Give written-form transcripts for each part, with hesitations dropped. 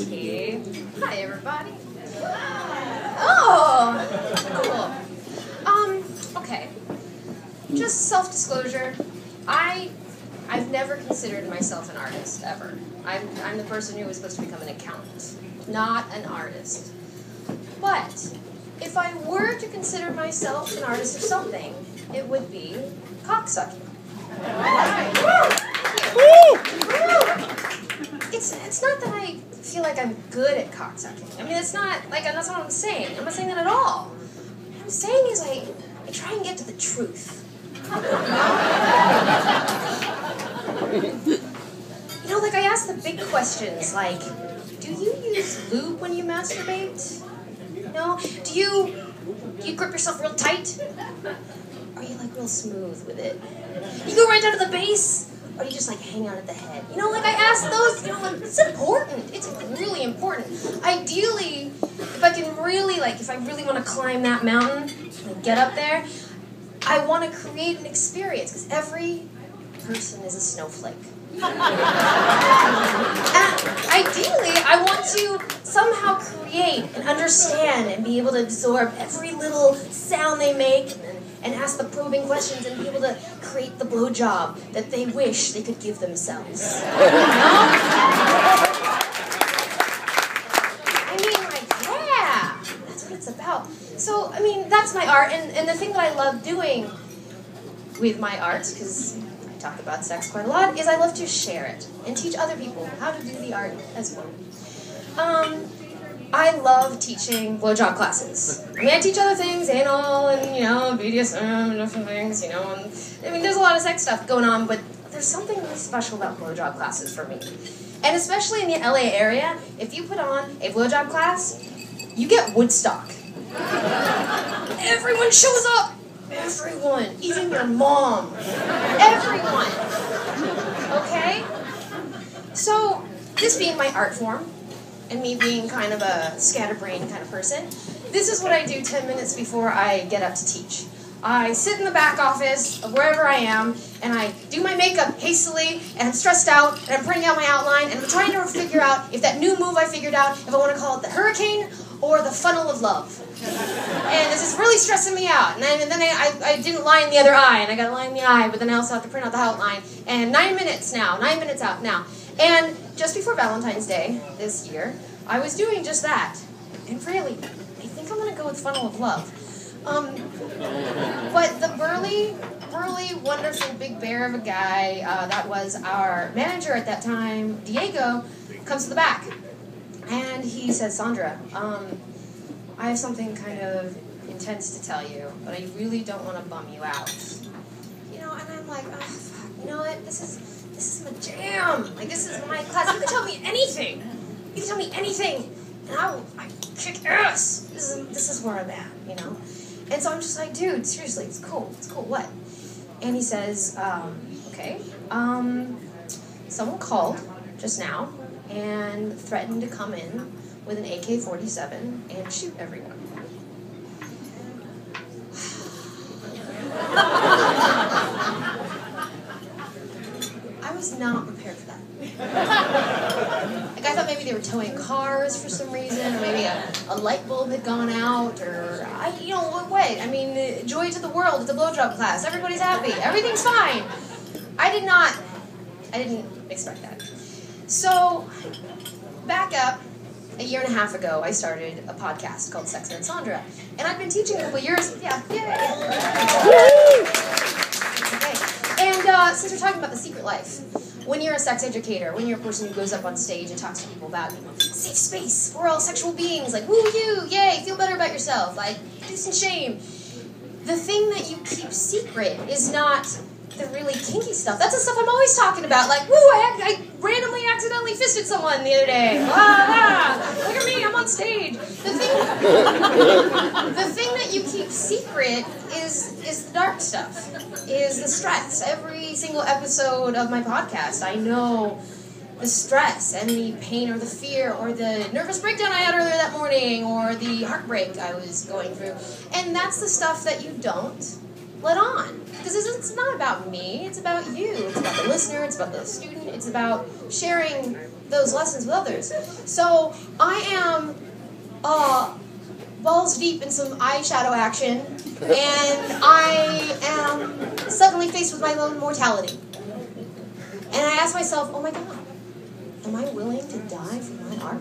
Okay. Hi, everybody. Oh, cool. Okay. Just self-disclosure. I've never considered myself an artist ever. I'm the person who was supposed to become an accountant, not an artist. But if I were to consider myself an artist of something, it would be cocksucking. It's not that I feel like I'm good at cocksucking. I mean, it's not like that's not what I'm saying. I'm not saying that at all. What I'm saying is I try and get to the truth. You know, like I ask the big questions, like, do you use lube when you masturbate? No. Do you grip yourself real tight? Or are you like real smooth with it? You go right down to the base, or you just like hang out at the head? You know, like I asked those, you know, like, it's important. It's really important. Ideally, if I can really like, if I really want to climb that mountain, like, get up there, I want to create an experience, because every person is a snowflake. And ideally, I want to somehow create and understand and be able to absorb every little sound they make, and ask the probing questions and be able to create the blowjob that they wish they could give themselves. You know? I mean, like, yeah, that's what it's about. So, I mean, that's my art, and the thing that I love doing with my art, because I talk about sex quite a lot, is I love to share it and teach other people how to do the art as well. I love teaching blowjob classes. I mean, I teach other things, anal and, you know, BDSM and different things, you know, and I mean, there's a lot of sex stuff going on, but there's something really special about blowjob classes for me. And especially in the LA area, if you put on a blowjob class, you get Woodstock. Everyone shows up. Everyone. Even your mom. Everyone. Okay? So, this being my art form, and me being kind of a scatterbrained kind of person, this is what I do 10 minutes before I get up to teach. I sit in the back office of wherever I am, and I do my makeup hastily, and I'm stressed out, and I'm printing out my outline, and I'm trying to figure out if that new move I figured out, if I want to call it the hurricane or the funnel of love. And this is really stressing me out. And then I didn't line the other eye, and I got to line the eye, but then I also have to print out the outline. And 9 minutes now, 9 minutes out now. And just before Valentine's Day this year, I was doing just that. And really, I think I'm going to go with Funnel of Love. But the burly, wonderful big bear of a guy that was our manager at that time, Diego, comes to the back. And he says, Sandra, I have something kind of intense to tell you, but I really don't want to bum you out. You know, and I'm like, oh, fuck, you know what, this is my jam. Like, this is my class. You can tell me anything. You can tell me anything, and I kick ass. This is where I'm at, you know? And so I'm just like, dude, seriously, it's cool. It's cool, what? And he says, okay, someone called just now and threatened to come in with an AK-47 and shoot everyone. Not prepared for that. Like, I thought maybe they were towing cars for some reason, or maybe a light bulb had gone out, or, you know, what? I mean, joy to the world at the blowjob class. Everybody's happy. Everything's fine. I didn't expect that. So, back up, a year and a half ago, I started a podcast called Sex Nerd Sandra, and I've been teaching a couple years. Yeah, yay! Okay. And since we're talking about the secret life, when you're a sex educator, when you're a person who goes up on stage and talks to people about, you know, safe space, we're all sexual beings, like, woo you, yay, feel better about yourself, like, peace and shame. The thing that you keep secret is not the really kinky stuff. That's the stuff I'm always talking about, like, woo, I randomly, accidentally fisted someone the other day. Ah, look at me, I'm on stage. The thing that you keep secret is the dark stuff, is the stress. Every single episode of my podcast, I know the stress and the pain or the fear or the nervous breakdown I had earlier that morning or the heartbreak I was going through. And that's the stuff that you don't let on. Because it's not about me, it's about you. It's about the listener, it's about the student, it's about sharing those lessons with others. So I am balls deep in some eyeshadow action, and I am suddenly faced with my own mortality. And I ask myself, oh my God, am I willing to die for my art?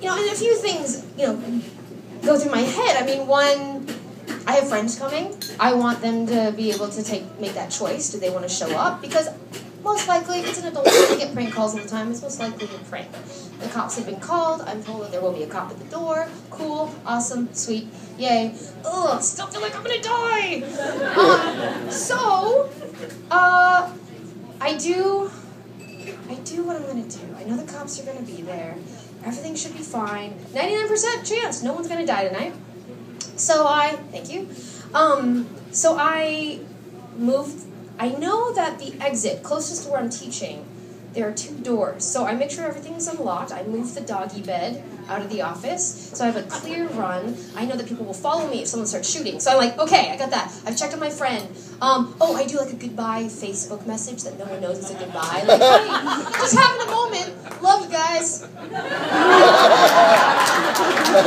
You know, and a few things, you know, go through my head. I mean, one, I have friends coming. I want them to be able to make that choice. Do they want to show up? Because most likely, if it's an adult, I get prank calls all the time. It's most likely a prank. The cops have been called. I'm told that there will be a cop at the door. Cool, awesome, sweet, yay. Ugh, I still feel like I'm gonna die. I do what I'm gonna do. I know the cops are gonna be there. Everything should be fine. 99% chance no one's gonna die tonight. So I, thank you. So I moved. I know that the exit, closest to where I'm teaching, there are two doors. So I make sure everything's unlocked. I move the doggy bed out of the office. So I have a clear run. I know that people will follow me if someone starts shooting. So I'm like, okay, I got that. I've checked on my friend. Oh, I do like a goodbye Facebook message that no one knows is a goodbye. Like, hey, just having a moment. Love you guys. No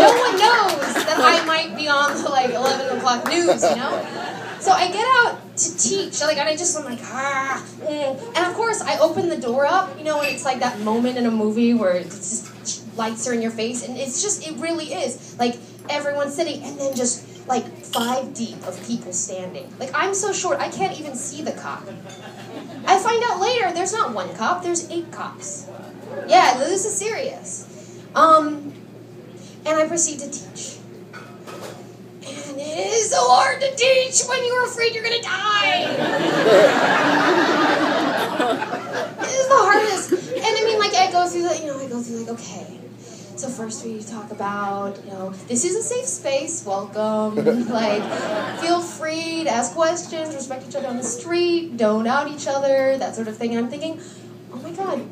one knows that I might be on the like 11 o'clock news, you know? So I get out to teach, like, and I'm like, ah, and of course I open the door up, you know, and it's like that moment in a movie where it's just lights are in your face, and it's just, it really is, like, everyone's sitting, and then just, like, 5 deep of people standing. Like, I'm so short, I can't even see the cop. I find out later, there's not one cop, there's 8 cops. Yeah, this is serious. And I proceed to teach. And it is so hard to teach when you're afraid you're gonna die. It is the hardest. And I mean, like, I go through the, you know, I go through, like, okay, so first we talk about, you know, this is a safe space, welcome, like, feel free to ask questions, respect each other on the street, don't out each other, that sort of thing. And I'm thinking, oh my God,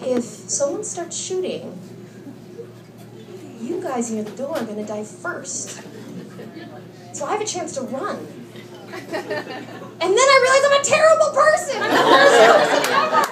if someone starts shooting, you guys near the door are gonna die first. So I have a chance to run. And then I realize I'm a terrible person. I'm the worst person ever.